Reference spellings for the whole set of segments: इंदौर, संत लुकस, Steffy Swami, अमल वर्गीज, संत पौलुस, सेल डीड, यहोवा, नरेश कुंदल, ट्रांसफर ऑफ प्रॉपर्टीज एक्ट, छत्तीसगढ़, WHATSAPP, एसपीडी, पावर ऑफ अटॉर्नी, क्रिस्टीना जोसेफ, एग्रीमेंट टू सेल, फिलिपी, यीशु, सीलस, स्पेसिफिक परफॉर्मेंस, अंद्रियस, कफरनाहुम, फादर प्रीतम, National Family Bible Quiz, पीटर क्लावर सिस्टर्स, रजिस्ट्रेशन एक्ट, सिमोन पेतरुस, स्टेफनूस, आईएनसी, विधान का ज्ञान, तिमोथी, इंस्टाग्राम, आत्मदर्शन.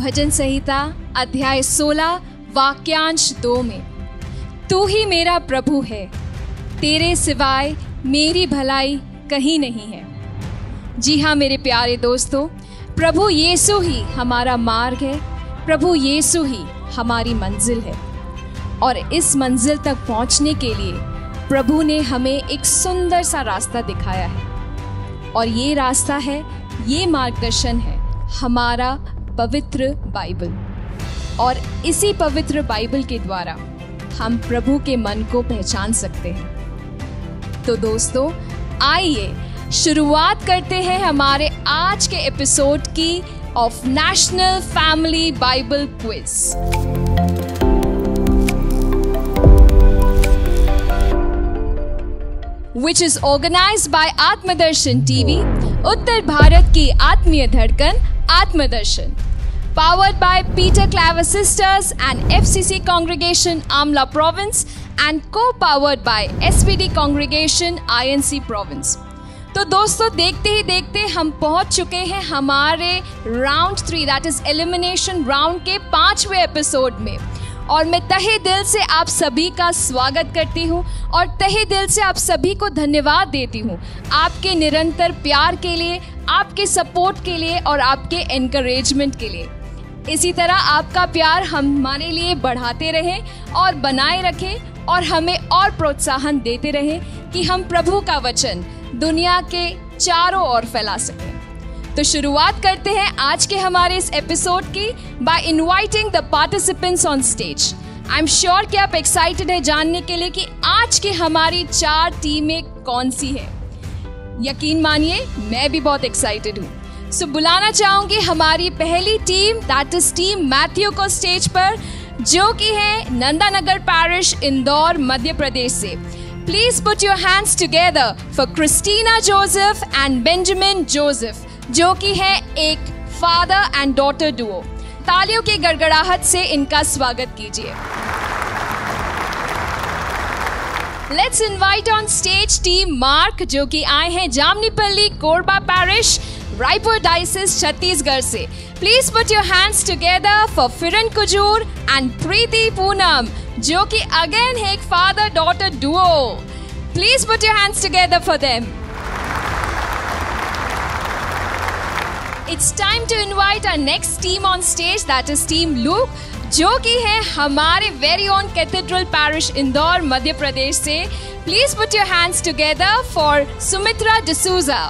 भजन संहिता अध्याय 16 वाक्यांश 2 में तू ही मेरा प्रभु है, तेरे सिवाय मेरी भलाई कहीं नहीं है। जी हाँ मेरे प्यारे दोस्तों, प्रभु यीशु ही हमारा मार्ग है, प्रभु यीशु ही हमारी मंजिल है। और इस मंजिल तक पहुंचने के लिए प्रभु ने हमें एक सुंदर सा रास्ता दिखाया है, और ये रास्ता है, ये मार्गदर्शन है हमारा पवित्र बाइबल। और इसी पवित्र बाइबल के द्वारा हम प्रभु के मन को पहचान सकते हैं। तो दोस्तों आइए शुरुआत करते हैं हमारे आज के एपिसोड की of national family Bible quiz. Which is organised by आत्मदर्शन TV, उत्तर भारत की आत्मीय धड़कन आत्मदर्शन। Powered by पीटर क्लावर सिस्टर्स and FCC congregation Amla province and co powered by एसपीडी congregation आईएनसी province. तो दोस्तों देखते ही देखते हम पहुंच चुके हैं हमारे round 3 that is elimination round के 5वें एपिसोड में, और मैं तहे दिल से आप सभी का स्वागत करती हूं और तहे दिल से आप सभी को धन्यवाद देती हूं आपके निरंतर प्यार के लिए, आपके सपोर्ट के लिए और आपके एनकरेजमेंट के लिए। इसी तरह आपका प्यार हमारे लिए बढ़ाते रहें और बनाए रखें, और हमें और प्रोत्साहन देते रहें कि हम प्रभु का वचन दुनिया के चारों ओर फैला सके। तो शुरुआत करते हैं आज के हमारे इस एपिसोड की by inviting the participants on stage. I am sure कि आप एक्साइटेड हैं जानने के लिए कि आज की हमारी 4 टीमें कौन सी है। यकीन मानिए मैं भी बहुत एक्साइटेड हूँ। सो बुलाना चाहूंगी हमारी पहली team, that is team Matthew को स्टेज पर, जो कि है नंदानगर पेरिश इंदौर मध्य प्रदेश से। Please put your hands together for क्रिस्टीना जोसेफ and Benjamin Joseph, जो कि है एक फादर एंड डॉटर डुओ। तालियों के गड़गड़ाहट से इनका स्वागत कीजिए। Let's invite on stage team Mark, जो कि आए हैं जामनीपल्ली कोरबा पैरिश रायपुर डायसिस छत्तीसगढ़ से। Please put your hands together for फिरन कुजूर and प्रीति पूनम, जो कि अगेन है एक father daughter duo. Please put your hands together for them. It's time to invite our next team on stage, that is team Luke, जो कि है हमारे very own cathedral parish इंदौर Madhya Pradesh से। Please put your hands together for Sumitra D'Souza.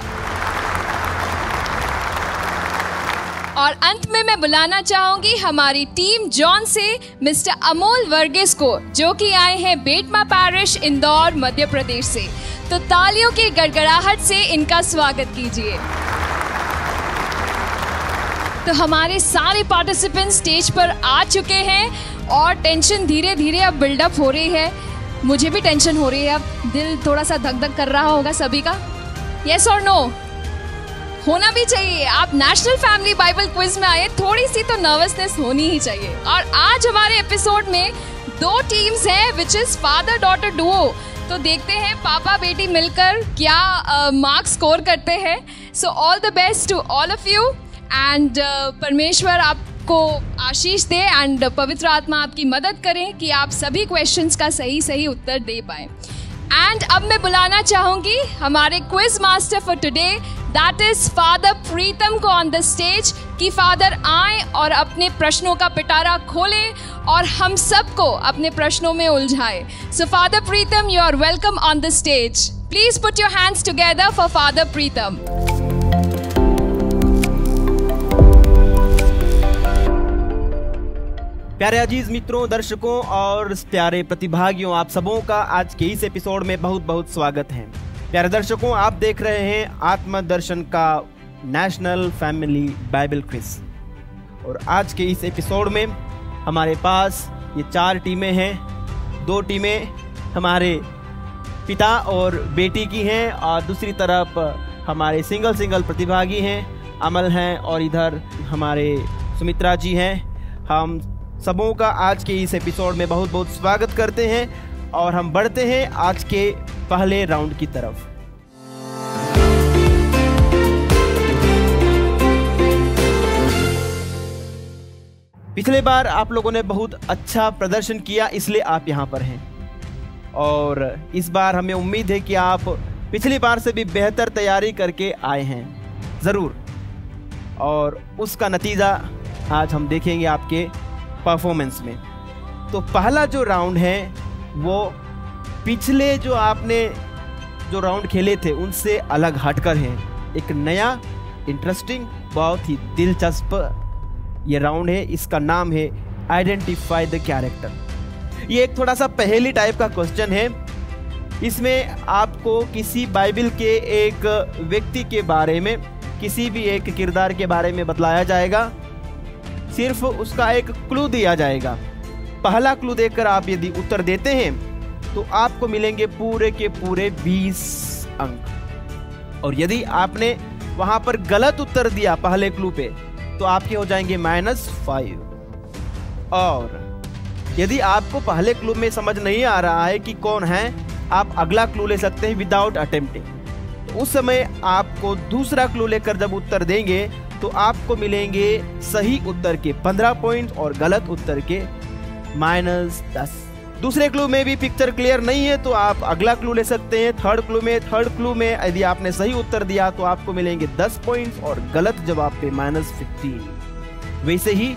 और अंत में मैं बुलाना चाहूंगी हमारी टीम जॉन से मिस्टर अमल वर्गीज को, जो कि आए हैं बेटमा पैरिश इंदौर मध्य प्रदेश से। तो तालियों की गड़गड़ाहट से इनका स्वागत कीजिए। तो हमारे सारे पार्टिसिपेंट स्टेज पर आ चुके हैं और टेंशन धीरे धीरे अब बिल्डअप हो रही है। मुझे भी टेंशन हो रही है, अब दिल थोड़ा सा धक धक कर रहा होगा सभी का। यस और नो होना भी चाहिए। आप नेशनल फैमिली बाइबल क्विज में आए, थोड़ी सी तो नर्वसनेस होनी ही चाहिए। और आज हमारे एपिसोड में 2 टीम्स हैं, which is father daughter duo. तो देखते हैं पापा बेटी मिलकर क्या मार्क्स स्कोर करते हैं। So all the best to all of you and परमेश्वर आपको आशीष दे एंड पवित्र आत्मा आपकी मदद करें कि आप सभी क्वेश्चंस का सही सही उत्तर दे पाएं। एंड अब मैं बुलाना चाहूंगी हमारे quiz master for today, that is फादर प्रीतम को ऑन द स्टेज, कि फादर आए और अपने प्रश्नों का पिटारा खोलें और हम सबको अपने प्रश्नों में उलझाए। So फादर प्रीतम, you are welcome on the stage. Please put your hands together for फादर प्रीतम। प्यारे अजीज मित्रों, दर्शकों और प्यारे प्रतिभागियों, आप सबों का आज के इस एपिसोड में बहुत बहुत स्वागत है। प्यारे दर्शकों, आप देख रहे हैं आत्मदर्शन का नेशनल फैमिली बाइबल क्विज, और आज के इस एपिसोड में हमारे पास ये 4 टीमें हैं। 2 टीमें हमारे पिता और बेटी की हैं, और दूसरी तरफ हमारे सिंगल प्रतिभागी हैं, अमल हैं, और इधर हमारे सुमित्रा जी हैं। हम सबों का आज के इस एपिसोड में बहुत बहुत स्वागत करते हैं, और हम बढ़ते हैं आज के पहले राउंड की तरफ। पिछले बार आप लोगों ने बहुत अच्छा प्रदर्शन किया, इसलिए आप यहाँ पर हैं। और इस बार हमें उम्मीद है कि आप पिछली बार से भी बेहतर तैयारी करके आए हैं ज़रूर, और उसका नतीजा आज हम देखेंगे आपके परफॉर्मेंस में। तो पहला जो राउंड है वो पिछले जो आपने जो राउंड खेले थे उनसे अलग हटकर है, एक नया इंटरेस्टिंग बहुत ही दिलचस्प ये राउंड है। इसका नाम है आइडेंटिफाई द कैरेक्टर। ये एक थोड़ा सा पहेली टाइप का क्वेश्चन है। इसमें आपको किसी बाइबल के एक व्यक्ति के बारे में, किसी भी एक किरदार के बारे में बतलाया जाएगा, सिर्फ उसका एक क्लू दिया जाएगा। पहला क्लू देकर आप यदि उत्तर देते हैं तो आपको मिलेंगे पूरे के पूरे 20 अंक। और यदि आपने वहां पर गलत उत्तर दिया पहले क्लू पे तो आपके हो जाएंगे -5। और यदि आपको पहले क्लू में समझ नहीं आ रहा है कि कौन है, आप अगला क्लू ले सकते हैं विदाउट अटेम्प्टिंग। तो उस समय आपको दूसरा क्लू लेकर जब उत्तर देंगे तो आपको मिलेंगे सही उत्तर के 15 पॉइंट और गलत उत्तर के -10। दूसरे क्लू में भी पिक्चर क्लियर नहीं है तो आप अगला क्लू ले सकते हैं थर्ड क्लू में यदि आपने सही उत्तर दिया तो आपको मिलेंगे 10 पॉइंट्स और गलत जवाब पे -15। वैसे ही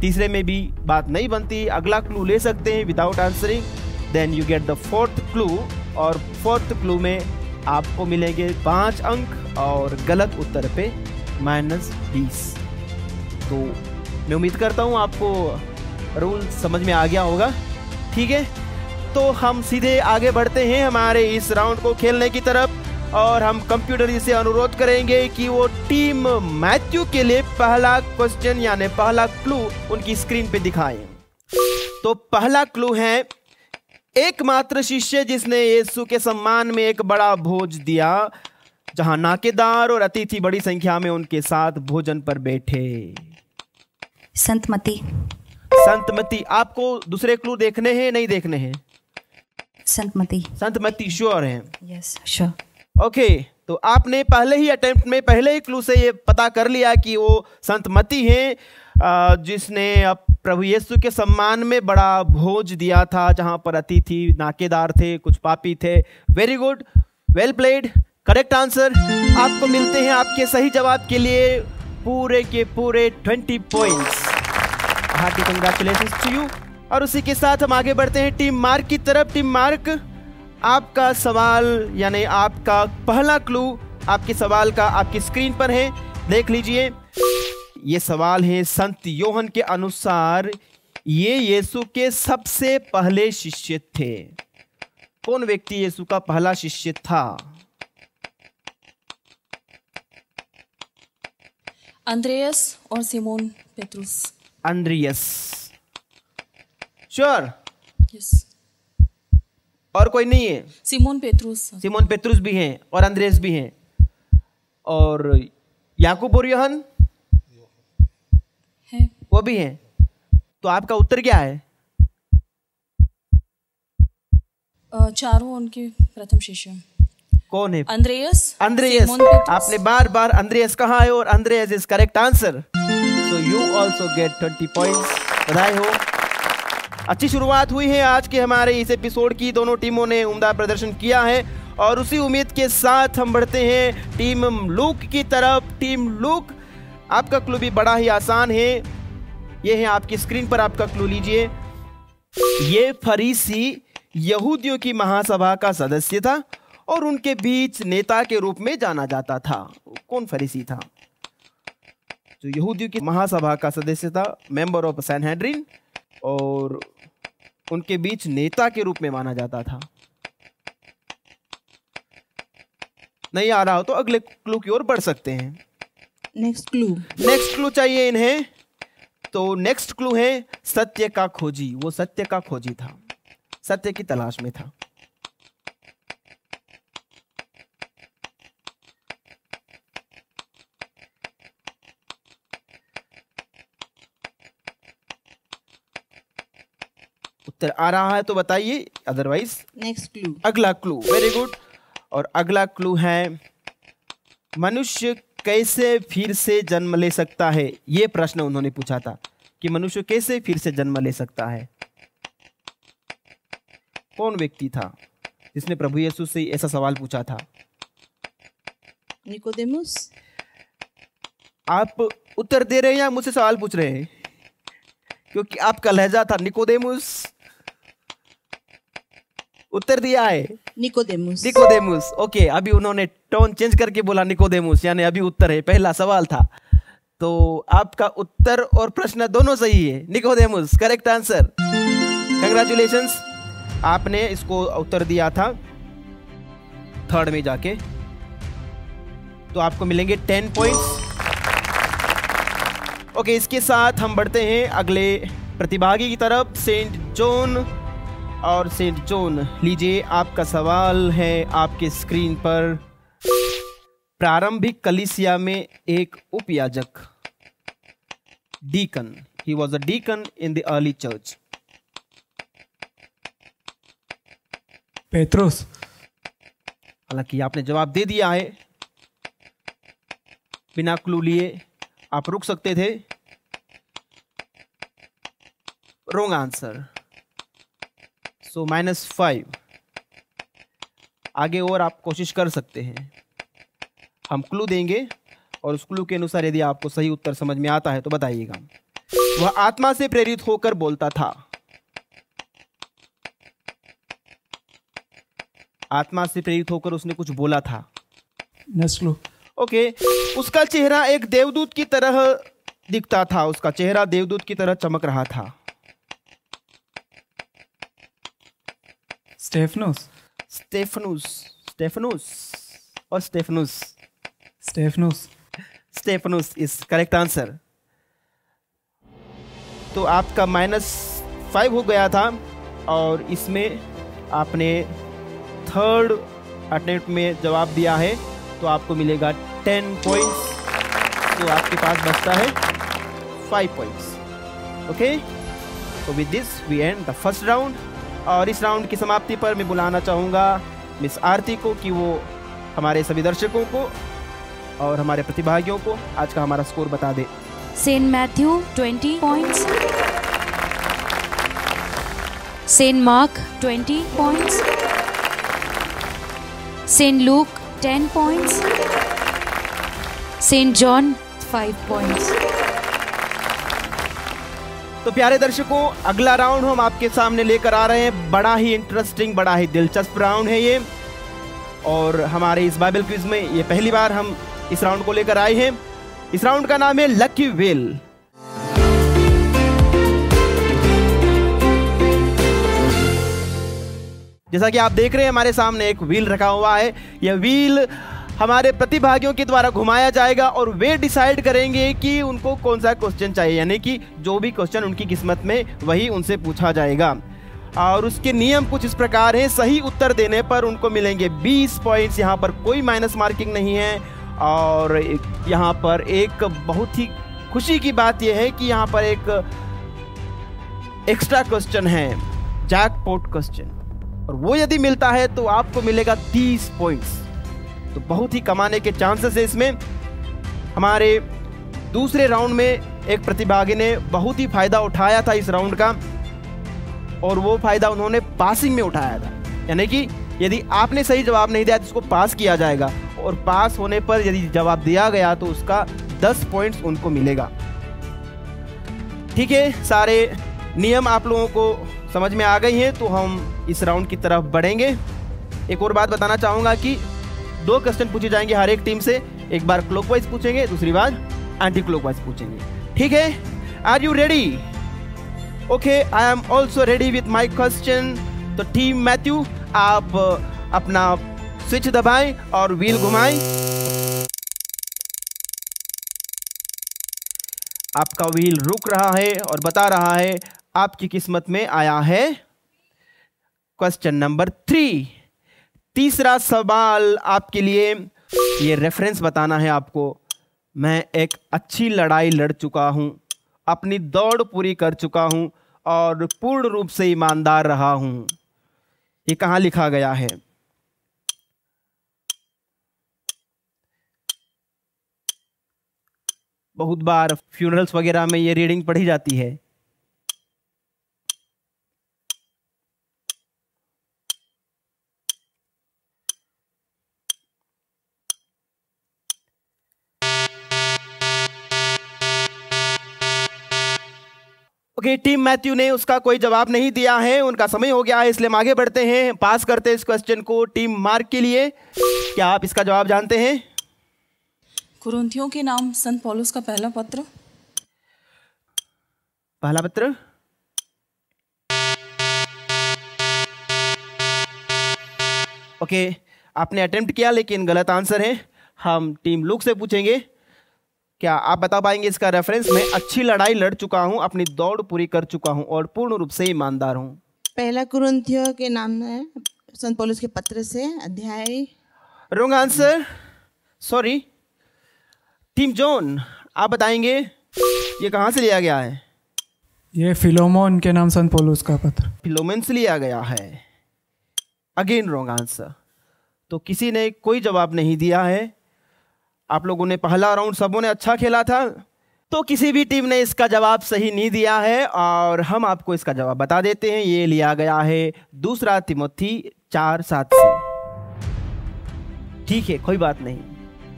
तीसरे में भी बात नहीं बनती, अगला क्लू ले सकते हैं without answering, then you get the fourth clue. और फोर्थ क्लू में आपको मिलेंगे 5 अंक और गलत उत्तर पे -20। तो मैं उम्मीद करता हूँ आपको रूल समझ में आ गया होगा, ठीक है। तो हम सीधे आगे बढ़ते हैं हमारे इस राउंड को खेलने की तरफ, और हम कंप्यूटर जी से अनुरोध करेंगे कि वो टीम मैथ्यू के लिए पहला क्वेश्चन यानी पहला क्लू उनकी स्क्रीन पे दिखाएं। तो पहला क्लू है, एकमात्र शिष्य जिसने यीशु के सम्मान में एक बड़ा भोज दिया जहां नाकेदार और अतिथि बड़ी संख्या में उनके साथ भोजन पर बैठे। संतमती। आपको दूसरे क्लू देखने हैं नहीं देखने हैं? संतमती श्योर हैं? Yes sure. ओके, तो आपने पहले ही अटेम्प्ट में पहले ही क्लू से ये पता कर लिया कि वो संतमती हैं जिसने प्रभु यीशु के सम्मान में बड़ा भोज दिया था जहां पर अतिथि नाकेदार थे, कुछ पापी थे। Very good, well played, correct answer. आपको मिलते हैं आपके सही जवाब के लिए पूरे के पूरे 20 points. Hearty congratulations to you. और उसी के साथ हम आगे बढ़ते हैं टीम मार्क की तरफ। टीम मार्क, आपका सवाल यानी आपका पहला क्लू आपके सवाल का आपकी स्क्रीन पर है, देख लीजिए। ये सवाल है, संत योहन के अनुसार ये यीशु के सबसे पहले शिष्य थे। कौन व्यक्ति यीशु का पहला शिष्य था? अंद्रेयस और सिमोन पेतरुस। अंद्रियस, श्योर? यस। और कोई नहीं है? सिमोन पेतरुस भी हैं और अंद्रियस भी हैं। और याकूब और योहन है, वो भी हैं। तो आपका उत्तर क्या है? चारों उनके प्रथम शिष्य। कौन है? अंद्रियस। आपने बार बार अंद्रियस कहा है और अंद्रियस is correct answer. So you also get 20 points. बधाई हो। अच्छी शुरुआत हुई है आज के हमारे इस एपिसोड की, दोनों टीमों ने उम्दा प्रदर्शन किया है। और उसी उम्मीद के साथ हम बढ़ते हैं टीम लूक की तरफ। टीम लूक, आपका क्लू भी बड़ा ही आसान है, ये है आपकी स्क्रीन पर, आपका क्लू लीजिए। ये फरीसी यहूदियों की महासभा का सदस्य था और उनके बीच नेता के रूप में जाना जाता था। कौन फरीसी था जो यहूदियों की महासभा का सदस्य था, मेंबर ऑफ सैनहेड्रिन, और उनके बीच नेता के रूप में माना जाता था? नहीं आ रहा हो तो अगले क्लू की ओर बढ़ सकते हैं। नेक्स्ट क्लू चाहिए इन्हें। तो नेक्स्ट क्लू है, सत्य का खोजी। वो सत्य का खोजी था, सत्य की तलाश में था। उत्तर आ रहा है तो बताइए, अदरवाइज नेक्स्ट क्लू, अगला क्लू। Very good. और अगला क्लू है, मनुष्य कैसे फिर से जन्म ले सकता है, ये प्रश्न उन्होंने पूछा था। कि मनुष्य कैसे फिर से जन्म ले सकता है। कौन व्यक्ति था जिसने प्रभु यीशु से ऐसा सवाल पूछा था? निकोदेमुस। आप उत्तर दे रहे हैं या मुझसे सवाल पूछ रहे हैं? क्योंकि आपका लहजा था निकोदेमुस। उत्तर दिया है निकोदेमुस। Nicodemus, okay. अभी उन्होंने टोन चेंज करके बोला निकोदेमुस, यानी अभी उत्तर है, पहला सवाल था। तो आपका उत्तर और प्रश्न दोनों सही है, निकोदेमुस करेक्ट आंसर। कंग्रेचुलेशंस, आपने इसको उत्तर दिया था थर्ड में जाके, तो आपको मिलेंगे 10 पॉइंट्स। ओके, इसके साथ हम बढ़ते हैं अगले प्रतिभागी की तरफ, सेंट जॉन। और सेंट जॉन, लीजिए आपका सवाल है आपके स्क्रीन पर। प्रारंभिक कलीसिया में एक उपयाजक, deacon, he was a deacon in the early church. Petros. हालांकि आपने जवाब दे दिया है बिना क्लू लिए, आप रुक सकते थे। Wrong answer, so -5। आगे और आप कोशिश कर सकते हैं, हम क्लू देंगे और उस क्लू के अनुसार यदि आपको सही उत्तर समझ में आता है तो बताइएगा। वह आत्मा से प्रेरित होकर बोलता था। आत्मा से प्रेरित होकर उसने कुछ बोला था। नस्लो। ओके, उसका चेहरा एक देवदूत की तरह दिखता था। उसका चेहरा देवदूत की तरह चमक रहा था। स्टेफनूस। स्टेफनूस, स्टेफनूस और स्टेफनूस। स्टेफनूस, स्टेफनूस इज करेक्ट आंसर। तो आपका -5 हो गया था और इसमें आपने थर्ड अटेम्प्ट में जवाब दिया है तो आपको मिलेगा 10 पॉइंट्स। तो आपके पास बचता है 5 पॉइंट्स। ओके, तो with this we end the first round. और इस राउंड की समाप्ति पर मैं बुलाना चाहूँगा मिस आरती को कि वो हमारे सभी दर्शकों को और हमारे प्रतिभागियों को आज का हमारा स्कोर बता दे। Saint Matthew 20 points, Saint Mark 20 points, Saint Luke 10 points, Saint John 5 points. तो प्यारे दर्शकों, अगला राउंड हम आपके सामने लेकर आ रहे हैं। बड़ा ही इंटरेस्टिंग, बड़ा ही दिलचस्प राउंड है ये, और हमारे इस बाइबल क्विज में ये पहली बार हम इस राउंड को लेकर आए हैं। इस राउंड का नाम है लकी व्हील। जैसा कि आप देख रहे हैं हमारे सामने एक व्हील रखा हुआ है। यह व्हील हमारे प्रतिभागियों के द्वारा घुमाया जाएगा और वे डिसाइड करेंगे कि उनको कौन सा क्वेश्चन चाहिए, यानी कि जो भी क्वेश्चन उनकी किस्मत में वही उनसे पूछा जाएगा। और उसके नियम कुछ इस प्रकार हैं, सही उत्तर देने पर उनको मिलेंगे 20 पॉइंट्स। यहाँ पर कोई माइनस मार्किंग नहीं है। और यहाँ पर एक बहुत ही खुशी की बात यह है कि यहाँ पर एक एक्स्ट्रा क्वेश्चन है, जैकपॉट क्वेश्चन, और वो यदि मिलता है तो आपको मिलेगा 30 पॉइंट्स। तो बहुत ही कमाने के चांसेस है इसमें। हमारे दूसरे राउंड में एक प्रतिभागी ने बहुत ही फायदा उठाया था इस राउंड का, और वो फायदा उन्होंने पासिंग में उठाया था, यानी कि यदि आपने सही जवाब नहीं दिया तो उसको पास किया जाएगा, और पास होने पर यदि जवाब दिया गया तो उसका 10 पॉइंट्स उनको मिलेगा। ठीक है, सारे नियम आप लोगों को समझ में आ गई हैं, तो हम इस राउंड की तरफ बढ़ेंगे। एक और बात बताना चाहूँगा कि 2 क्वेश्चन पूछे जाएंगे हर एक टीम से, एक बार क्लॉकवाइज पूछेंगे, दूसरी बार एंटी क्लॉकवाइज पूछेंगे। ठीक है, are you ready? Okay, I am also ready with my question. तो टीम मैथ्यू, आप अपना स्विच दबाएं और व्हील घुमाएं। आपका व्हील रुक रहा है और बता रहा है आपकी किस्मत में आया है क्वेश्चन नंबर 3। तीसरा सवाल आपके लिए, ये रेफरेंस बताना है आपको। मैं एक अच्छी लड़ाई लड़ चुका हूँ, अपनी दौड़ पूरी कर चुका हूँ और पूर्ण रूप से ईमानदार रहा हूँ। ये कहाँ लिखा गया है? बहुत बार फ्यूनरल्स वगैरह में ये रीडिंग पढ़ी जाती है। ओके, टीम मैथ्यू ने उसका कोई जवाब नहीं दिया है, उनका समय हो गया है, इसलिए हम आगे बढ़ते हैं, पास करते हैं इस क्वेश्चन को टीम मार्क के लिए। क्या आप इसका जवाब जानते हैं? कुरिन्थियों के नाम संत पौलुस का पहला पत्र। ओके, आपने अटेम्प्ट किया लेकिन गलत आंसर है। हम टीम लुक से पूछेंगे, क्या आप बता पाएंगे इसका रेफरेंस? मैं अच्छी लड़ाई लड़ चुका हूं, अपनी दौड़ पूरी कर चुका हूं और पूर्ण रूप से ईमानदार हूं। पहला कुरिन्थियों के नाम है संत पौलुस के पत्र से अध्याय। Wrong answer, sorry. Team John, आप बताएंगे ये कहाँ से लिया गया है? ये फिलोमोन के नाम संत पौलुस का पत्र, फिलोमेन से लिया गया है। Again wrong answer. तो किसी ने कोई जवाब नहीं दिया है। आप लोगों ने पहला राउंड सबों ने अच्छा खेला था, तो किसी भी टीम ने इसका जवाब सही नहीं दिया है और हम आपको इसका जवाब बता देते हैं। ये लिया गया है 2 तिमोथी 4:7 से। ठीक है, कोई बात नहीं।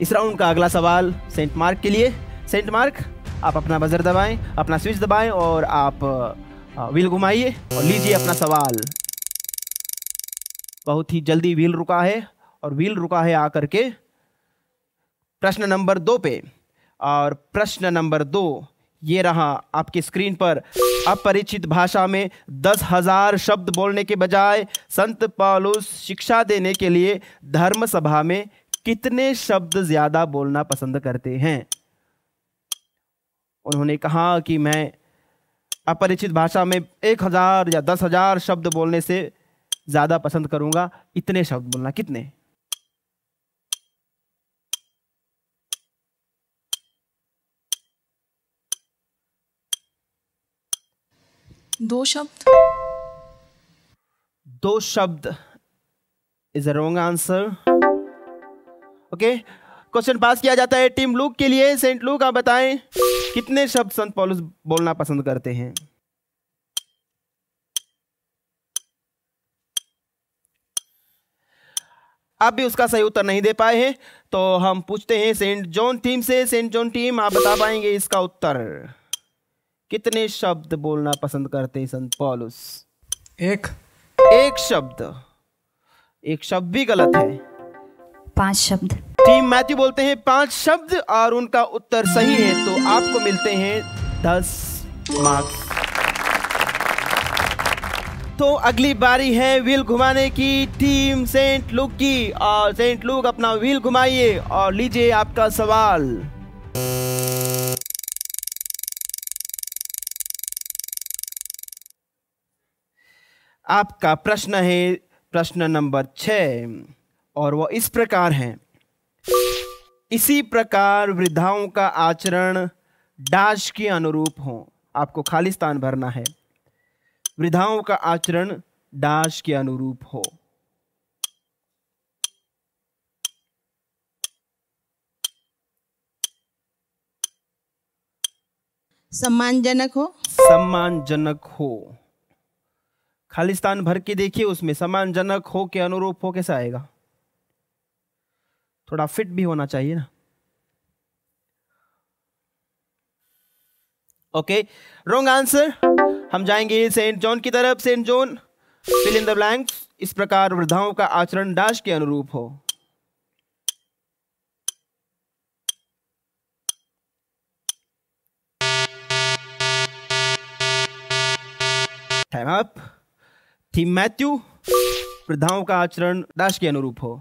इस राउंड का अगला सवाल सेंट मार्क के लिए। सेंट मार्क, आप अपना बजर दबाएं, अपना स्विच दबाएं और आप व्हील घुमाइए और लीजिए अपना सवाल। बहुत ही जल्दी व्हील रुका है और व्हील रुका है आकर के प्रश्न नंबर 2 पे। और प्रश्न नंबर 2 ये रहा आपके स्क्रीन पर। अपरिचित भाषा में 10,000 शब्द बोलने के बजाय संत पौलुस शिक्षा देने के लिए धर्म सभा में कितने शब्द ज्यादा बोलना पसंद करते हैं? उन्होंने कहा कि मैं अपरिचित भाषा में 1,000 या 10,000 शब्द बोलने से ज्यादा पसंद करूंगा। इतने शब्द बोलना कितने? दो शब्द is a wrong answer. Okay, question pass किया जाता है टीम लूक के लिए। सेंट लूक, आप बताएं कितने शब्द संत पौलुस बोलना पसंद करते हैं? आप भी उसका सही उत्तर नहीं दे पाए हैं, तो हम पूछते हैं सेंट जॉन टीम से। सेंट जॉन टीम, आप बता पाएंगे इसका उत्तर? कितने शब्द बोलना पसंद करते हैं संत पौलुस? एक शब्द। एक शब्द भी गलत है। 5 शब्द। टीम मैथ्यू बोलते हैं 5 शब्द और उनका उत्तर सही है, तो आपको मिलते हैं 10 मार्क्स। तो अगली बारी है व्हील घुमाने की टीम सेंट लुक की। और सेंट लुक, अपना व्हील घुमाइए और लीजिए आपका सवाल। आपका प्रश्न है प्रश्न नंबर 6 और वह इस प्रकार है। इसी प्रकार वृद्धाओं का आचरण दाश के अनुरूप हो। आपको खाली स्थान भरना है। वृद्धाओं का आचरण दाश के अनुरूप हो। सम्मानजनक हो। खाली स्थान भर के देखिए, उसमें सम्मानजनक हो के अनुरूप हो कैसा आएगा? थोड़ा फिट भी होना चाहिए ना। Okay, wrong answer. हम जाएंगे सेंट जॉन की तरफ। Saint John, fill in the blanks. इस प्रकार वृद्धाओं का आचरण दाश के अनुरूप हो। Time up. टीम मैथ्यू, वृद्धाओं का आचरण दाश के अनुरूप हो।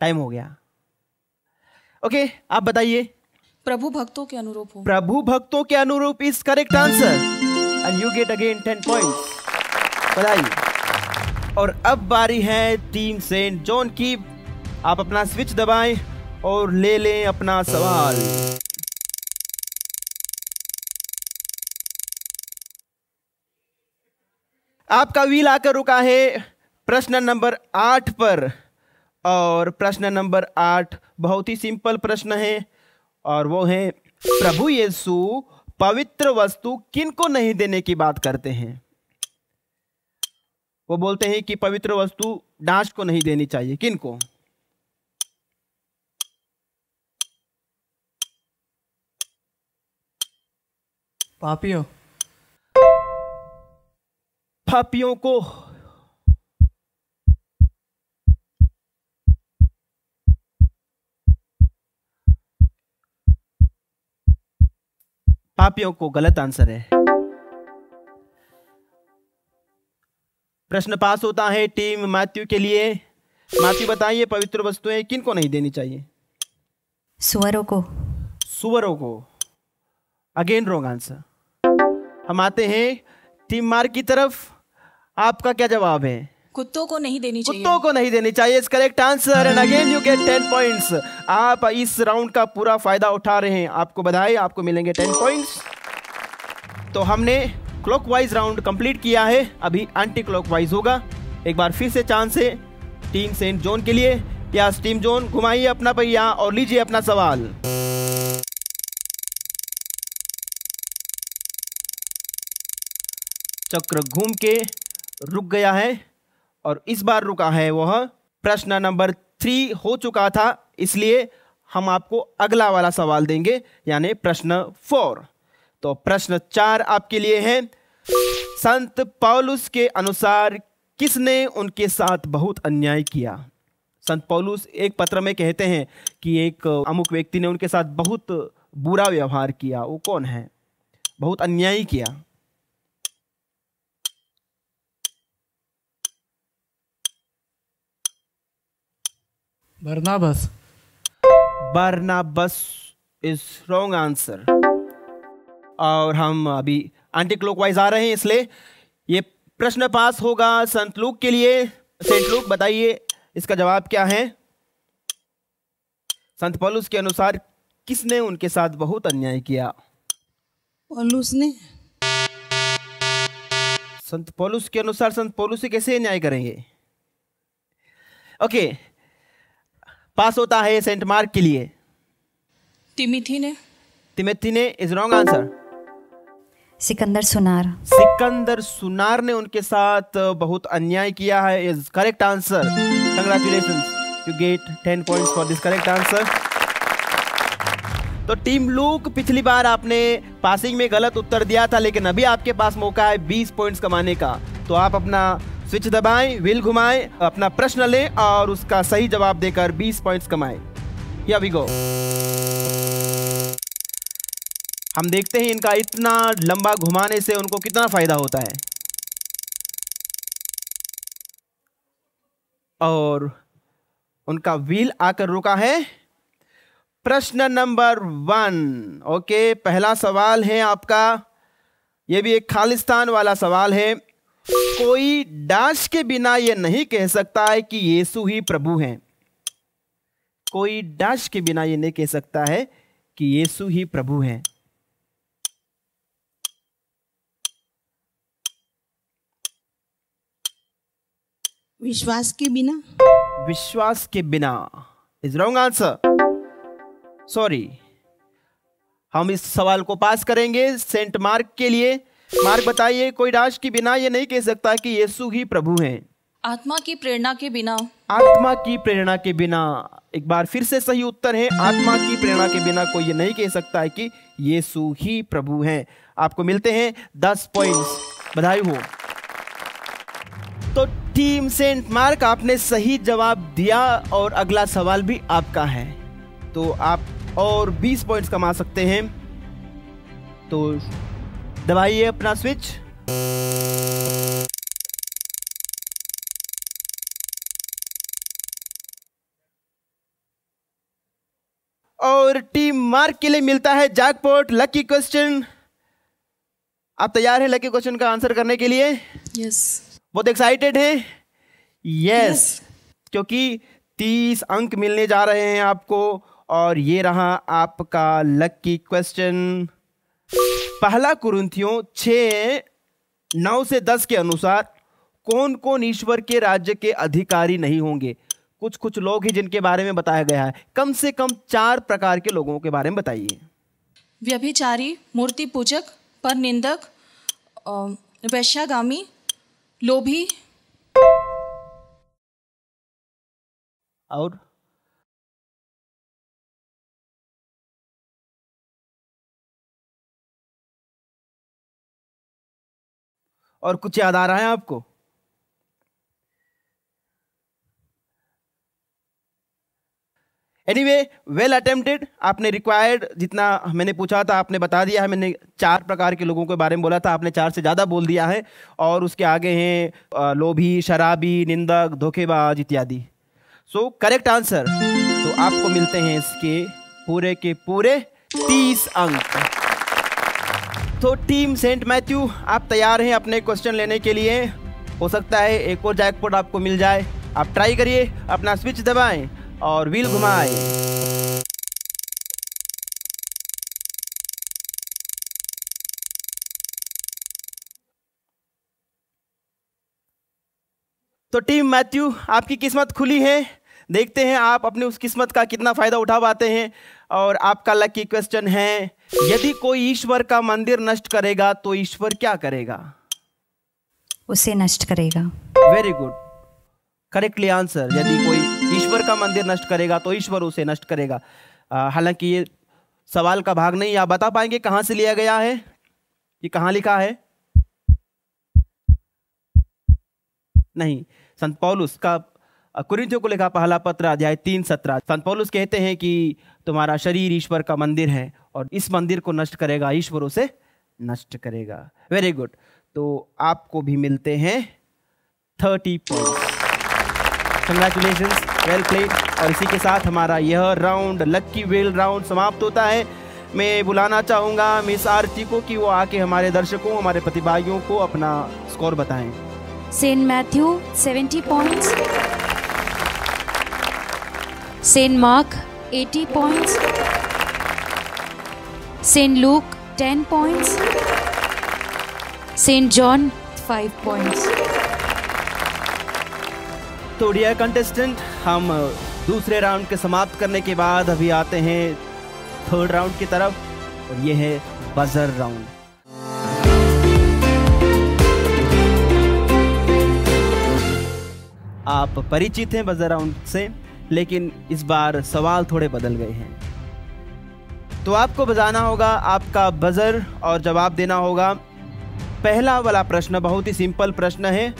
टाइम हो गया। ओके, आप बताइए। प्रभु भक्तों के अनुरूप is correct answer and you get again 10 points. बधाई। और अब बारी है टीम सेंट जॉन की। आप अपना स्विच दबाएं और ले लें अपना सवाल। आपका व्हील आकर रुका है प्रश्न नंबर 8 पर, और प्रश्न नंबर 8 बहुत ही सिंपल प्रश्न है और वो है प्रभु यीशु पवित्र वस्तु किनको नहीं देने की बात करते हैं। वो बोलते हैं कि पवित्र वस्तु दास को नहीं देनी चाहिए, किनको? पापियों, पापियों को। पापियों को गलत आंसर है। प्रश्न पास होता है टीम मैथ्यू के लिए। मैथ्यू बताइए पवित्र वस्तुएं किनको नहीं देनी चाहिए? सुअरों को। सुअरों को, अगेन रॉन्ग आंसर। हम आते हैं टीम मार की तरफ, आपका क्या जवाब है? कुत्तों को नहीं देनी चाहिए। कुत्तों को नहीं देनी चाहिए, is correct answer and again you get 10 points. आप इस राउंड का पूरा फायदा उठा रहे हैं, आपको बधाई, आपको मिलेंगे 10 पॉइंट्स। तो हमने क्लॉकवाइज राउंड कंप्लीट किया है, अभी एंटी क्लॉकवाइज होगा। एक बार फिर से चांस है टीम सेंट जोन के लिए। या टीम जोन, घुमाइए अपना पहिया और लीजिए अपना सवाल। चक्र घूम के रुक गया है और इस बार रुका है वह प्रश्न नंबर 3 हो चुका था, इसलिए हम आपको अगला वाला सवाल देंगे यानी प्रश्न 4। तो प्रश्न 4 आपके लिए है, संत पौलुस के अनुसार किसने उनके साथ बहुत अन्याय किया? संत पौलुस एक पत्र में कहते हैं कि एक अमुक व्यक्ति ने उनके साथ बहुत बुरा व्यवहार किया, वो कौन है? बहुत अन्याय किया। Barnabas. Barnabas is wrong answer. और हम अभी एंटी क्लॉकवाइज आ रहे हैं, इसलिए ये प्रश्न पास होगा संत लुक के लिए। सेंट लुक बताइए इसका जवाब क्या है? संत पौलुस के अनुसार किसने उनके साथ बहुत अन्याय किया? पौलुस ने। संत पौलुस के अनुसार संत पौलुस से कैसे अन्याय करेंगे? ओके, पास होता है सेंट मार्क के लिए। तिमोथी ने। तिमोथी ने इज रॉन्ग आंसर। सिकंदर सुनार। सिकंदर सुनार ने उनके साथ बहुत अन्याय किया है, is correct answer. Congratulations, you get 10 points for this correct answer. तो टीम लुक, पिछली बार आपने पासिंग में गलत उत्तर दिया था, लेकिन अभी आपके पास मौका है 20 पॉइंट्स कमाने का। तो आप अपना स्विच दबाएं, व्हील घुमाएं, अपना प्रश्न लें और उसका सही जवाब देकर 20 पॉइंट्स कमाएं। Here we go. हम देखते हैं इनका इतना लंबा घुमाने से उनको कितना फायदा होता है। और उनका व्हील आकर रुका है प्रश्न नंबर 1। ओके, पहला सवाल है आपका, यह भी एक खालिस्तान वाला सवाल है। कोई दास के बिना यह नहीं कह सकता है कि यीशु ही प्रभु हैं। कोई दास के बिना यह नहीं कह सकता है कि यीशु ही प्रभु हैं। विश्वास के बिना। विश्वास के बिना इज रॉन्ग आंसर। सॉरी, हम इस सवाल को पास करेंगे। सेंट मार्क के लिए, मार्क बताइए, कोई दास के बिना ये नहीं कह सकता कि यीशु ही प्रभु हैं। आत्मा की प्रेरणा के बिना। आत्मा की प्रेरणा के बिना, एक बार फिर से सही उत्तर है आत्मा की प्रेरणा के बिना कोई ये नहीं कह सकता है कि यीशु ही प्रभु हैं। आपको मिलते हैं 10 पॉइंट्स, बधाई हो। तो टीम सेंट मार्क, आपने सही जवाब दिया और अगला सवाल भी आपका है, तो आप और 20 पॉइंट्स कमा सकते हैं। तो दबाइए अपना स्विच। और टीम मार्क के लिए मिलता है जैकपॉट, लकी क्वेश्चन। आप तैयार हैं लकी क्वेश्चन का आंसर करने के लिए? यस। बहुत एक्साइटेड हैं? यस, क्योंकि 30 अंक मिलने जा रहे हैं आपको। और ये रहा आपका लकी क्वेश्चन, पहला कुरिन्थियों 6:9 से 10 के अनुसार कौन कौन ईश्वर के राज्य के अधिकारी नहीं होंगे? कुछ कुछ लोग ही जिनके बारे में बताया गया है। कम से कम 4 प्रकार के लोगों के बारे में बताइए। व्यभिचारी, मूर्ति पूजक, परनिंदक, वैश्यागामी, लोभी और कुछ याद आ रहा है आपको? Anyway, well attempted. आपने रिक्वायर्ड जितना मैंने पूछा था आपने बता दिया है। मैंने 4 प्रकार के लोगों के बारे में बोला था, आपने 4 से ज़्यादा बोल दिया है। और उसके आगे हैं लोभी, शराबी, निंदक, धोखेबाज इत्यादि। So correct answer. तो आपको मिलते हैं इसके पूरे के पूरे 30 अंक। तो टीम सेंट मैथ्यू, आप तैयार हैं अपने क्वेश्चन लेने के लिए? हो सकता है एक और जैकपॉट आपको मिल जाए। आप ट्राई करिए, अपना स्विच दबाएं और व्हील घुमाएं। तो टीम मैथ्यू, आपकी किस्मत खुली है। देखते हैं आप अपनी उस किस्मत का कितना फ़ायदा उठा पाते हैं। और आपका लकी क्वेश्चन है, यदि कोई ईश्वर का मंदिर नष्ट करेगा तो ईश्वर क्या करेगा? उसे नष्ट करेगा। Very good, correctly answer. यदि कोई ईश्वर का मंदिर नष्ट करेगा तो ईश्वर उसे नष्ट करेगा। हालांकि ये सवाल का भाग नहीं, आप बता पाएंगे कहाँ से लिया गया है, ये कहाँ लिखा है? नहीं, संत पौलुस का कुरिन्थियों को लिखा पहला पत्र अध्याय 3:17। संत पौलुस कहते हैं कि तुम्हारा शरीर ईश्वर का मंदिर है और इस मंदिर को नष्ट करेगा, ईश्वर उसे नष्ट करेगा। Very good. तो आपको भी मिलते हैं 30 पॉइंट्स। Congratulations, well played. और इसी के साथ हमारा यह राउंड, लक्की व्हील राउंड, समाप्त होता है। मैं बुलाना चाहूँगा मिस आरती को कि वो आके हमारे दर्शकों, हमारे प्रतिभागियों को अपना स्कोर बताएं। Saint Matthew 70 points, Saint Mark 80 points, Saint Luke 10 points, Saint John 5 points. तो डियर कंटेस्टेंट, हम दूसरे राउंड के समाप्त करने के बाद अभी आते हैं थर्ड राउंड की तरफ, और ये है बजर राउंड। आप परिचित हैं बजर राउंड से, लेकिन इस बार सवाल थोड़े बदल गए हैं। तो आपको बजाना होगा आपका बजर और जवाब देना होगा। पहला वाला प्रश्न बहुत ही सिंपल प्रश्न है।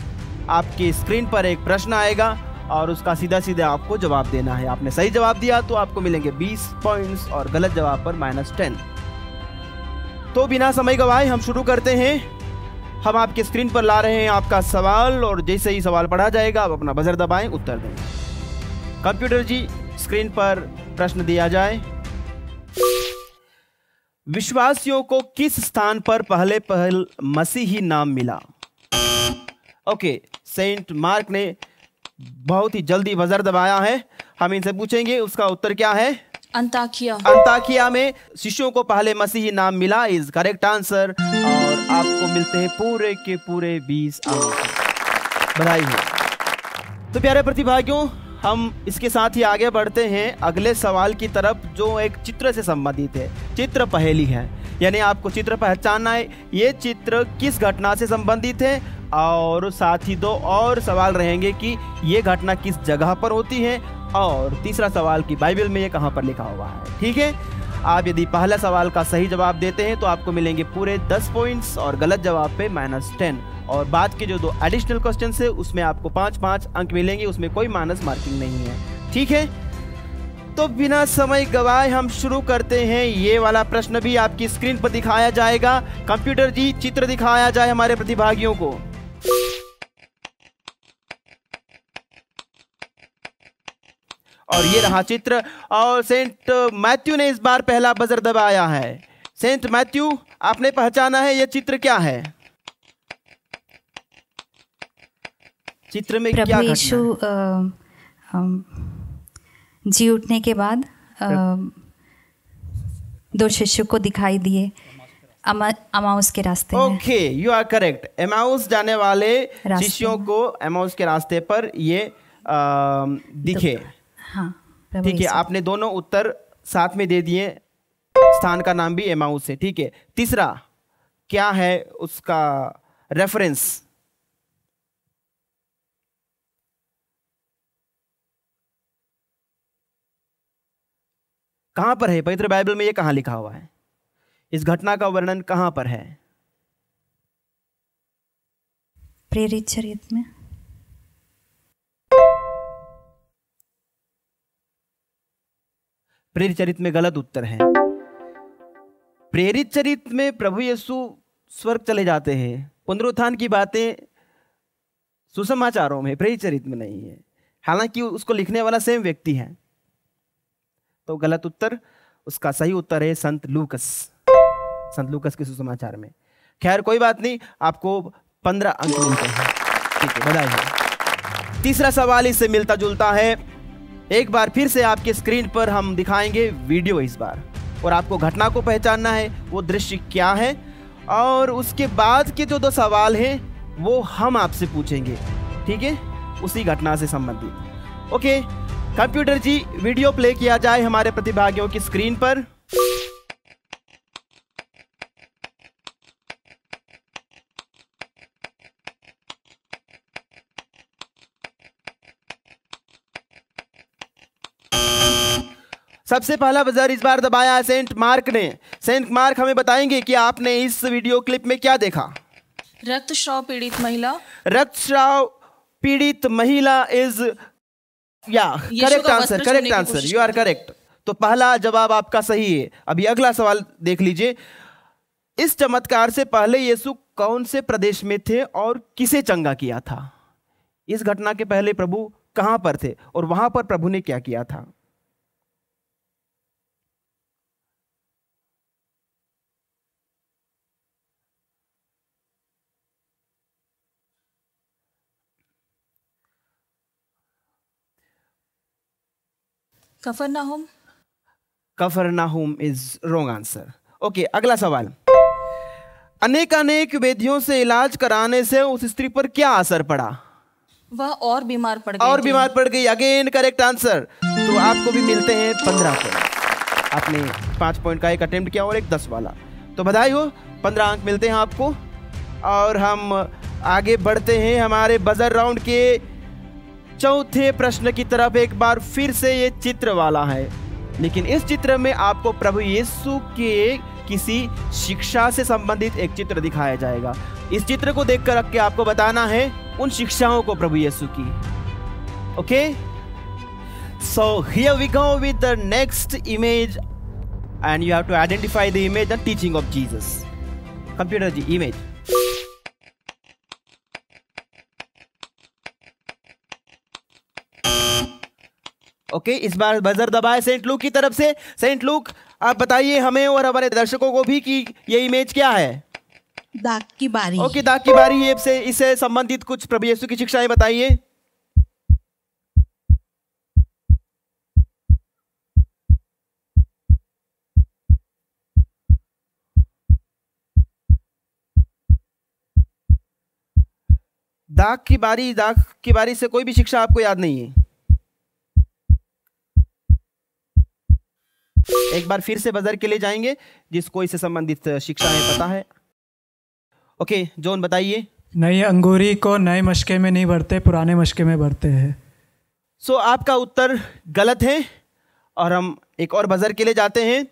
आपकी स्क्रीन पर एक प्रश्न आएगा और उसका सीधा सीधा आपको जवाब देना है। आपने सही जवाब दिया तो आपको मिलेंगे 20 पॉइंट्स और गलत जवाब पर -10। तो बिना समय गवाए हम शुरू करते हैं। हम आपके स्क्रीन पर ला रहे हैं आपका सवाल, और जैसे ही सवाल पढ़ा जाएगा आप अपना बजर दबाएँ, उत्तर दें। कंप्यूटर जी, स्क्रीन पर प्रश्न दिया जाए। विश्वासियों को किस स्थान पर पहले पहल मसीही नाम मिला? ओके, सेंट मार्क ने बहुत ही जल्दी बजर दबाया है। हम इनसे पूछेंगे उसका उत्तर क्या है। अंताकिया। अंताकिया में शिष्यों को पहले मसीही नाम मिला, इज करेक्ट आंसर। और आपको मिलते हैं पूरे के पूरे 20 अंक। बधाई हो। तो प्यारे प्रतिभागियों, हम इसके साथ ही आगे बढ़ते हैं अगले सवाल की तरफ, जो एक चित्र से संबंधित है। चित्र पहेली है, यानी आपको चित्र पहचानना है ये चित्र किस घटना से संबंधित है, और साथ ही 2 और सवाल रहेंगे कि ये घटना किस जगह पर होती है, और तीसरा सवाल कि बाइबल में ये कहाँ पर लिखा हुआ है। ठीक है, आप यदि पहला सवाल का सही जवाब देते हैं तो आपको मिलेंगे पूरे 10 पॉइंट्स और गलत जवाब पे -10। और बाद के जो 2 एडिशनल क्वेश्चन है उसमें आपको 5-5 अंक मिलेंगे, उसमें कोई माइनस मार्किंग नहीं है। ठीक है, तो बिना समय गवाए हम शुरू करते हैं। ये वाला प्रश्न भी आपकी स्क्रीन पर दिखाया जाएगा। कंप्यूटर जी, चित्र दिखाया जाए हमारे प्रतिभागियों को। और ये रहा चित्र, और सेंट मैथ्यू ने इस बार पहला बजर दबाया है। सेंट मैथ्यू, आपने पहचाना है ये चित्र क्या है? चित्र में क्या घटना? यीशु जी उठने के बाद 2 शिष्यों को दिखाई दिए, एम्माउस के रास्ते। Okay, you are correct. Emmaus जाने वाले शिष्यों को एम्माउस के रास्ते पर ये दिखे। हाँ, ठीक है, आपने दोनों उत्तर साथ में दे दिए। स्थान का नाम भी एम्माउस है। ठीक है, तीसरा क्या है उसका रेफरेंस? कहां पर है? पवित्र बाइबल में ये कहां लिखा हुआ है? इस घटना का वर्णन कहां पर है? प्रेरित चरित्र में। प्रेरित चरित्र में गलत उत्तर है। प्रेरित चरित्र में प्रभु यीशु स्वर्ग चले जाते हैं। पुनरुत्थान की बातें सुसमाचारों में, प्रेरित चरित्र में नहीं है, हालांकि उसको लिखने वाला सेम व्यक्ति है। तो गलत उत्तर। उसका सही उत्तर है संत लुकस, संत लुकस के सुसमाचार में। खैर कोई बात नहीं, आपको 15 अंक मिलते हैं। ठीक है, बधाई। तीसरा सवाल इससे मिलता जुलता है। एक बार फिर से आपके स्क्रीन पर हम दिखाएंगे वीडियो इस बार, और आपको घटना को पहचानना है, वो दृश्य क्या है। और उसके बाद के जो 2 सवाल हैं वो हम आपसे पूछेंगे, ठीक है, उसी घटना से संबंधित। Okay computer ji, video play किया जाए हमारे प्रतिभागियों की स्क्रीन पर। सबसे पहला बजर इस बार दबाया है सेंट मार्क ने। सेंट मार्क हमें बताएंगे कि आपने इस वीडियो क्लिप में क्या देखा। रक्तस्राव पीड़ित महिला। रक्तस्राव पीड़ित महिला इज या correct answer, correct answer, you are correct. तो पहला जवाब आपका सही है। अभी अगला सवाल देख लीजिए। इस चमत्कार से पहले यीशु कौन से प्रदेश में थे और किसे चंगा किया था? इस घटना के पहले प्रभु कहां पर थे और वहां पर प्रभु ने क्या किया था? कफरनाहुम। कफरनाहुम इज रॉन्ग आंसर। ओके, अगला सवाल। अनेकानेक वेदियों से इलाज कराने से उस स्त्री पर क्या असर पड़ा? वह और बीमार पड़ गई। और बीमार पड़ गई, अगेन करेक्ट आंसर। तो आपको भी मिलते हैं 15 पॉइंट। आपने 5 पॉइंट का एक अटेम्प्ट किया और एक 10 वाला, तो बधाई हो, 15 अंक मिलते हैं आपको। और हम आगे बढ़ते हैं हमारे बजर राउंड के 4थे प्रश्न की तरफ। एक बार फिर से ये चित्र वाला है, लेकिन इस चित्र में आपको प्रभु यीशु के किसी शिक्षा से संबंधित एक चित्र दिखाया जाएगा। इस चित्र को देखकर रख के आपको बताना है उन शिक्षाओं को प्रभु यीशु की। Okay, so here we go with the next image and you have to identify the image, the teaching of Jesus. Computer ji, image. Okay, इस बार बजर दबाए सेंट लूक की तरफ से। सेंट लूक, आप बताइए हमें और हमारे दर्शकों को भी कि ये इमेज क्या है? दाग की बारी। ओके, दाग की बारी है। इससे संबंधित कुछ प्रभु यीशु की शिक्षाएं बताइए। दाग की बारी, दाग की बारी से कोई भी शिक्षा आपको याद नहीं है? एक बार फिर से बजर के लिए जाएंगे जिसको इससे संबंधित शिक्षाएं पता है। ओके जॉन, बताइए। नई अंगूरी को नए मशके में नहीं भरते, पुराने मशके में भरते हैं। सो आपका उत्तर गलत है। और हम एक और बजर के लिए जाते हैं,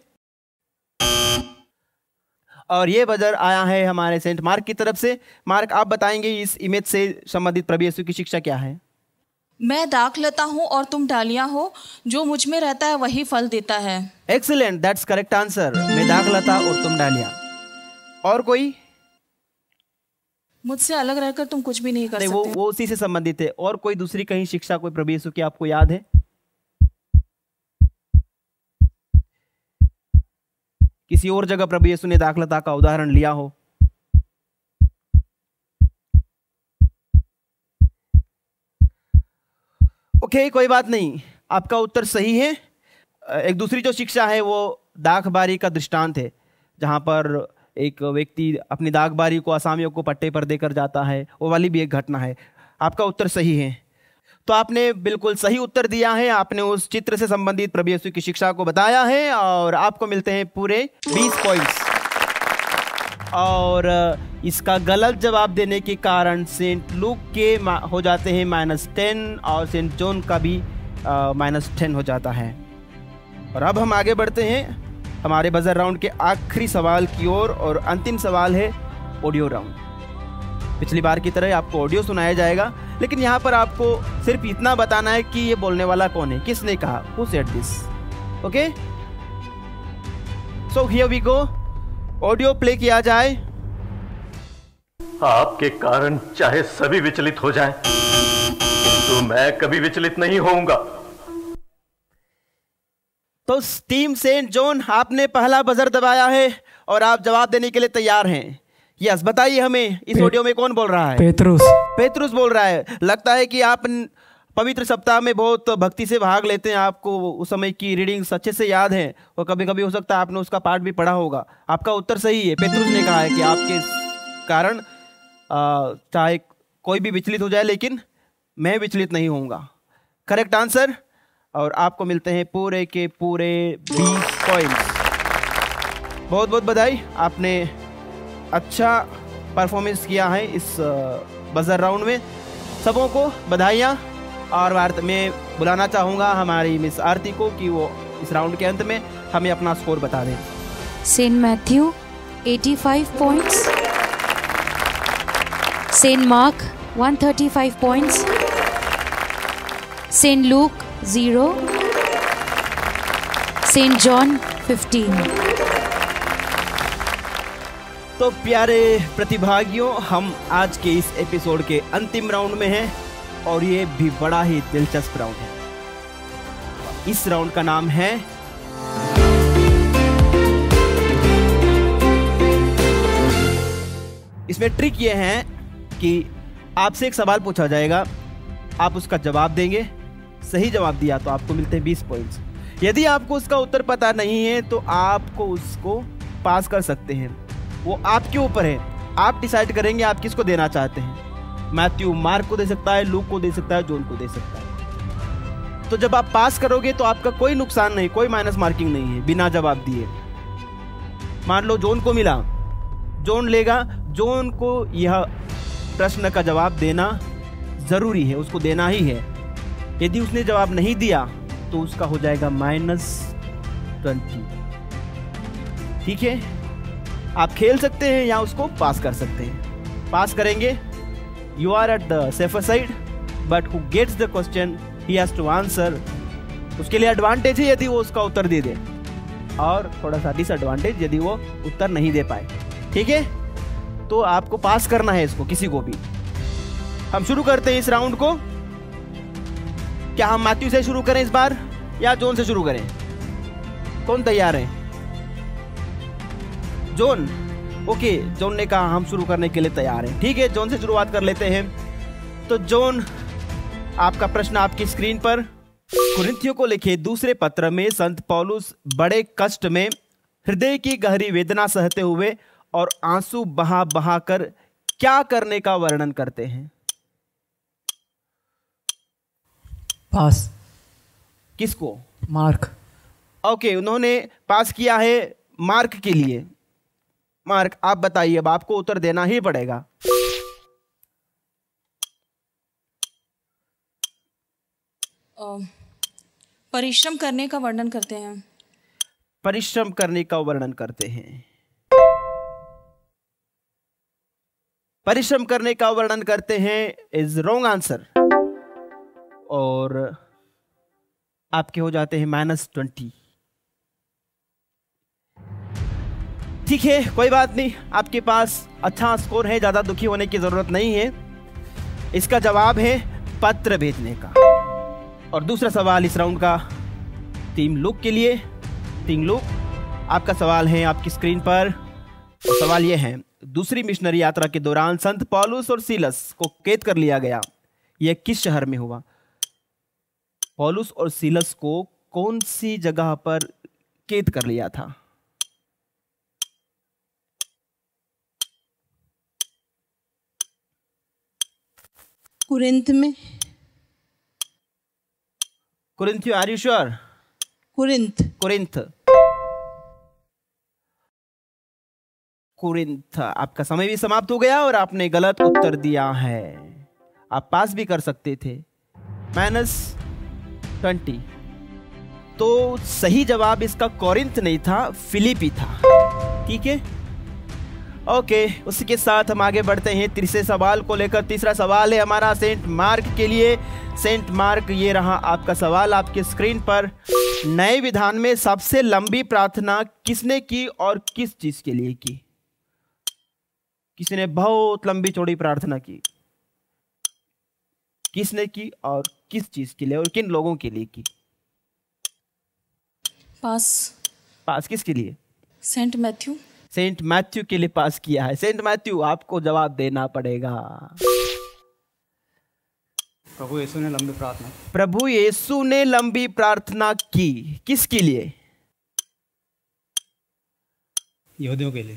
और ये बजर आया है हमारे सेंट मार्क की तरफ से। मार्क, आप बताएंगे इस इमेज से संबंधित प्रभु यीशु की शिक्षा क्या है? मैं दाख लेता हूँ और तुम डालियां हो, जो मुझ में रहता है वही फल देता है। Excellent, that's correct answer. मैं दाख लेता और तुम डालियां। और कोई? मुझसे अलग रहकर तुम कुछ भी नहीं कर सकते। वो उसी से संबंधित है। और कोई दूसरी कहीं शिक्षा, कोई प्रभु यीशु की आपको याद है? किसी और जगह प्रभु यीशु ने दाख लेता का उदाहरण लिया हो? ओके, कोई बात नहीं, आपका उत्तर सही है। एक दूसरी जो शिक्षा है वो दाख बारी का दृष्टांत है, जहाँ पर एक व्यक्ति अपनी दागबारी को आसामियों को पट्टे पर देकर जाता है, वो वाली भी एक घटना है। आपका उत्तर सही है, तो आपने बिल्कुल सही उत्तर दिया है। आपने उस चित्र से संबंधित प्रभु यीशु की शिक्षा को बताया है और आपको मिलते हैं पूरे 20 पॉइंट्स। और इसका गलत जवाब देने के कारण सेंट लूक के हो जाते हैं -10 और सेंट जॉन का भी -10 हो जाता है। और अब हम आगे बढ़ते हैं हमारे बजर राउंड के आखिरी सवाल की ओर और अंतिम सवाल है ऑडियो राउंड। पिछली बार की तरह आपको ऑडियो सुनाया जाएगा, लेकिन यहाँ पर आपको सिर्फ इतना बताना है कि ये बोलने वाला कौन है, किसने कहा, who said this. Okay, so here we go, audio play किया जाए। आपके कारण चाहे सभी विचलित हो जाएं, तो मैं कभी विचलित नहीं होऊंगा। तो टीम सेंट जॉन, आपने पहला बजर दबाया है और आप जवाब देने के लिए तैयार हैं। यस, बताइए हमें इस ऑडियो में कौन बोल रहा है। पेतरूस बोल रहा है। लगता है कि आप पवित्र सप्ताह में बहुत भक्ति से भाग लेते हैं, आपको उस समय की रीडिंग्स अच्छे से याद हैं और कभी कभी हो सकता है आपने उसका पाठ भी पढ़ा होगा। आपका उत्तर सही है, पेतरूस ने कहा है कि आपके कारण चाहे कोई भी विचलित हो जाए लेकिन मैं विचलित नहीं होऊंगा। करेक्ट आंसर, और आपको मिलते हैं पूरे के पूरे 20 पॉइंट्स। बहुत बहुत बधाई, आपने अच्छा परफॉर्मेंस किया है इस बजर राउंड में। सबों को बधाइयाँ, और वार्ता में बुलाना चाहूँगा हमारी मिस आरती को कि वो इस राउंड के अंत में हमें अपना स्कोर बता दें। Saint Matthew 85 points, Saint Mark 135 points, Saint Luke 0, saint John 15। तो प्यारे प्रतिभागियों, हम आज के इस एपिसोड के अंतिम राउंड में हैं और ये भी बड़ा ही दिलचस्प राउंड है। इस राउंड का नाम है इसमें ट्रिक ये है कि आपसे एक सवाल पूछा जाएगा, आप उसका जवाब देंगे। सही जवाब दिया तो आपको मिलते हैं 20 पॉइंट्स। यदि आपको उसका उत्तर पता नहीं है तो आपको उसको पास कर सकते हैं, वो आपके ऊपर है। आप डिसाइड करेंगे आप किसको देना चाहते हैं। मैथ्यू मार्क को दे सकता है, लूक को दे सकता है, जॉन को दे सकता है। तो जब आप पास करोगे तो आपका कोई नुकसान नहीं, कोई माइनस मार्किंग नहीं है बिना जवाब दिए। मान लो जॉन को मिला, जॉन लेगा, जॉन को यह प्रश्न का जवाब देना जरूरी है, उसको देना ही है। यदि उसने जवाब नहीं दिया तो उसका हो जाएगा -20। ठीक है, आप खेल सकते हैं या उसको पास कर सकते हैं। पास करेंगे, you are at the safer side, but who gets the question he has to answer। उसके लिए एडवांटेज है यदि वो उसका उत्तर दे दे, और थोड़ा सा डिसएडवांटेज यदि वो उत्तर नहीं दे पाए। ठीक है, तो आपको पास करना है इसको, किसी को भी। हम शुरू करते हैं इस राउंड को। क्या हम मैथ्यू से शुरू करें इस बार या जॉन से शुरू करें? कौन तैयार है? जॉन। ओके, जॉन ने कहा हम शुरू करने के लिए तैयार हैं। ठीक है, जॉन से शुरुआत कर लेते हैं। तो जॉन, आपका प्रश्न आपकी स्क्रीन पर। कुरिन्थियों को लिखे दूसरे पत्र में संत पौलुस बड़े कष्ट में, हृदय की गहरी वेदना सहते हुए और आंसू बहा बहा कर क्या करने का वर्णन करते हैं? पास। किसको? मार्क। ओके, उन्होंने पास किया है मार्क के लिए। मार्क, आप बताइए, अब आपको उत्तर देना ही पड़ेगा। परिश्रम करने का वर्णन करते हैं। परिश्रम करने का वर्णन करते हैं, परिश्रम करने का वर्णन करते हैं इज रॉन्ग आंसर, और आपके हो जाते हैं -20। ठीक है, कोई बात नहीं, आपके पास अच्छा स्कोर है, ज़्यादा दुखी होने की ज़रूरत नहीं है। इसका जवाब है पत्र भेजने का। और दूसरा सवाल इस राउंड का टीम लुक के लिए। टीम लुक, आपका सवाल है आपकी स्क्रीन पर। सवाल ये है, दूसरी मिशनरी यात्रा के दौरान संत पौलुस और सीलस को कैद कर लिया गया, यह किस शहर में हुआ? पौलुस और सीलस को कौन सी जगह पर कैद कर लिया था? कुरिन्थ में। कुरिन्थियो, आर यू श्योर? कुरिन्थ, कुरिन्थ, कुरिन्थ। आपका समय भी समाप्त हो गया और आपने गलत उत्तर दिया है। आप पास भी कर सकते थे, -20। तो सही जवाब इसका कोरिन्थ नहीं था, फिलिपी था। ठीक है, ओके। उसके साथ हम आगे बढ़ते हैं तीसरे सवाल को लेकर। तीसरा सवाल है हमारा सेंट मार्क के लिए। सेंट मार्क, ये रहा आपका सवाल आपके स्क्रीन पर। नए विधान में सबसे लंबी प्रार्थना किसने की और किस चीज के लिए की? किसने बहुत लंबी चौड़ी प्रार्थना की, किसने की और किस चीज के लिए और किन लोगों के लिए की? पास। पास किसके लिए? Saint Matthew. सेंट मैथ्यू के लिए पास किया है। सेंट मैथ्यू, आपको जवाब देना पड़ेगा। प्रभु यीशु ने लंबी प्रार्थना, प्रभु यीशु ने लंबी प्रार्थना की। किसके लिए? यहूदियों के लिए।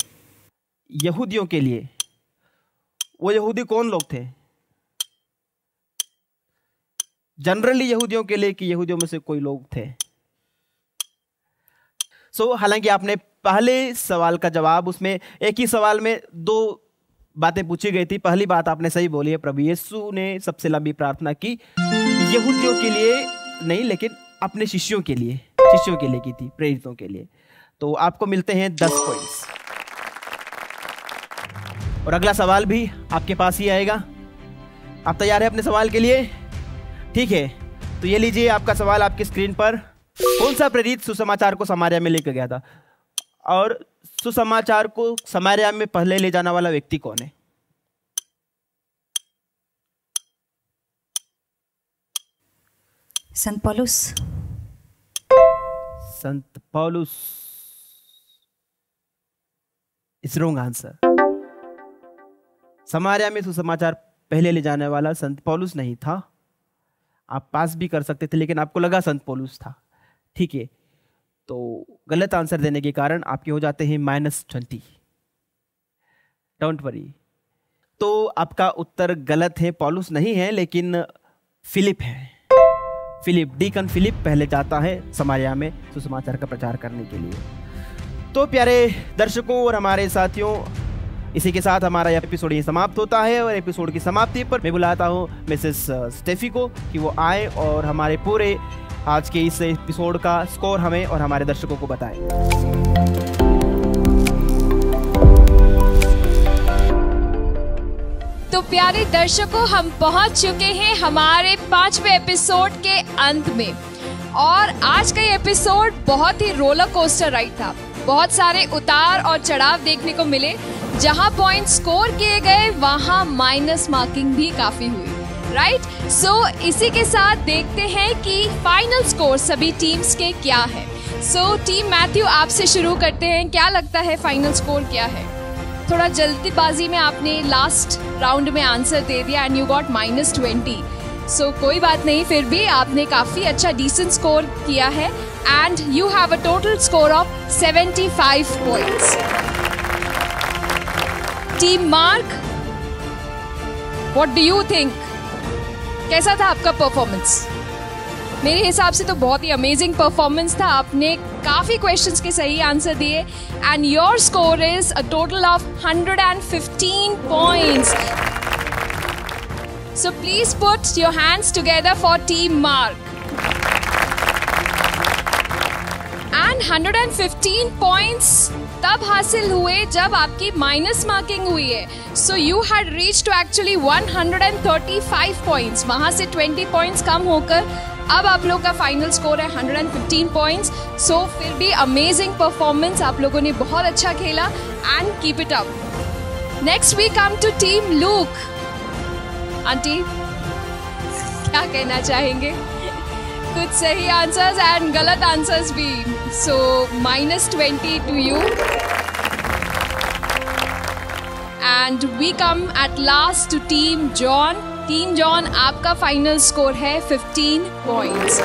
यहूदियों के लिए। वो यहूदी कौन लोग थे? जनरली यहूदियों के लिए कि यहूदियों में से कोई लोग थे। सो हालांकि आपने पहले सवाल का जवाब, उसमें एक ही सवाल में दो बातें पूछी गई थी। पहली बात आपने सही बोली है, प्रभु यीशु ने सबसे लंबी प्रार्थना की यहूदियों के लिए नहीं, लेकिन अपने शिष्यों के लिए, शिष्यों के लिए की थी, प्रेरितों के लिए। तो आपको मिलते हैं 10 पॉइंट्स। और अगला सवाल भी आपके पास ही आएगा। आप तैयार हैं अपने सवाल के लिए? ठीक है, तो ये लीजिए आपका सवाल आपकी स्क्रीन पर। कौन सा प्रेरित सुसमाचार को समारिया में लेकर गया था, और सुसमाचार को समारिया में पहले ले जाने वाला व्यक्ति कौन है? संत पौलुस। संत पौलुस इज रॉन्ग आंसर। समारिया में सुसमाचार पहले ले जाने वाला संत पौलुस नहीं था। आप पास भी कर सकते थे, लेकिन आपको लगा संत पौलुस था। ठीक है, तो गलत आंसर देने के कारण आपके हो जाते हैं -20। Don't worry. तो आपका उत्तर गलत है, पॉलुस नहीं है, लेकिन फिलिप है। फिलिप, डीकन फिलिप पहले जाता है समारिया में सुसमाचार का प्रचार करने के लिए। तो प्यारे दर्शकों और हमारे साथियों, इसी के साथ हमारा यह एपिसोड ये समाप्त होता है। और एपिसोड की समाप्ति पर मैं बुलाता हूँ मिसेस स्टेफी को कि वो आए और हमारे पूरे आज के इस एपिसोड का स्कोर हमें और हमारे दर्शकों को बताएं। तो प्यारे दर्शकों, हम पहुंच चुके हैं हमारे 5वें एपिसोड के अंत में। और आज का ये एपिसोड बहुत ही रोलर कोस्टर राइड था। बहुत सारे उतार और चढ़ाव देखने को मिले। जहां पॉइंट स्कोर किए गए, वहां माइनस मार्किंग भी काफी हुई, राइट? सो इसी के साथ देखते हैं कि फाइनल स्कोर सभी टीम्स के क्या है। सो टीम मैथ्यू, आपसे शुरू करते हैं। क्या लगता है फाइनल स्कोर क्या है? थोड़ा जल्दीबाजी में आपने लास्ट राउंड में आंसर दे दिया एंड यू गॉट -20। सो कोई बात नहीं, फिर भी आपने काफ़ी अच्छा डिसेंट स्कोर किया है and you have a total score of 75 points. Team Mark, what do you think? कैसा था आपका परफॉर्मेंस? मेरे हिसाब से तो बहुत ही अमेजिंग परफॉर्मेंस था। आपने काफ़ी क्वेश्चंस के सही आंसर दिए and your score is a total of 115 points. So please put your hands together for team Mark. And 115 points तब हासिल हुए जब आपकी माइनस मार्किंग हुई है। So you had reached to actually 135 points. वहाँ से 20 पॉइंट्स कम होकर अब आप लोग का फाइनल स्कोर है 115 पॉइंट्स। सो फिर भी अमेजिंग परफॉर्मेंस, आप लोगों ने बहुत अच्छा खेला and keep it up. Next we come to team Luke. Aunty, क्या कहना चाहेंगे? कुछ सही आंसर्स एंड गलत आंसर्स भी। So -20 to you. And we come at last to team John. Team John, आपका फाइनल स्कोर है 15 points.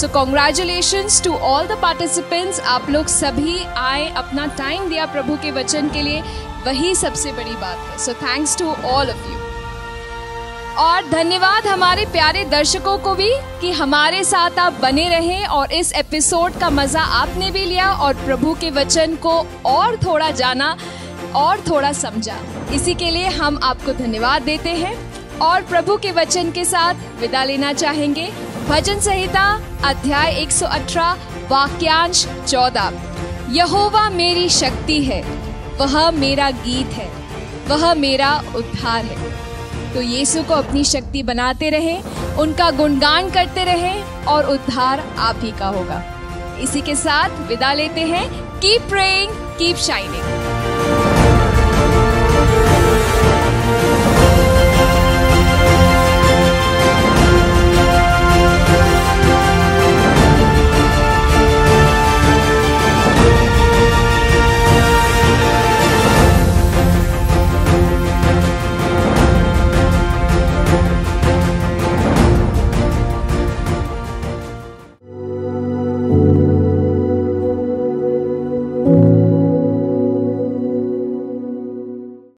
So congratulations to all the participants. आप लोग सभी आए, अपना टाइम दिया प्रभु के वचन के लिए। वही सबसे बड़ी बात है। So thanks to all of you, और धन्यवाद हमारे प्यारे दर्शकों को भी कि हमारे साथ आप बने रहे और इस एपिसोड का मजा आपने भी लिया और प्रभु के वचन को और थोड़ा जाना और थोड़ा समझा। इसी के लिए हम आपको धन्यवाद देते हैं और प्रभु के वचन के साथ विदा लेना चाहेंगे। भजन संहिता अध्याय 118 वाक्यांश 14। यहोवा मेरी शक्ति है, वह मेरा गीत है, वह मेरा उद्धार है। तो यीशु को अपनी शक्ति बनाते रहें, उनका गुणगान करते रहें और उद्धार आप ही का होगा। इसी के साथ विदा लेते हैं। Keep praying, keep shining.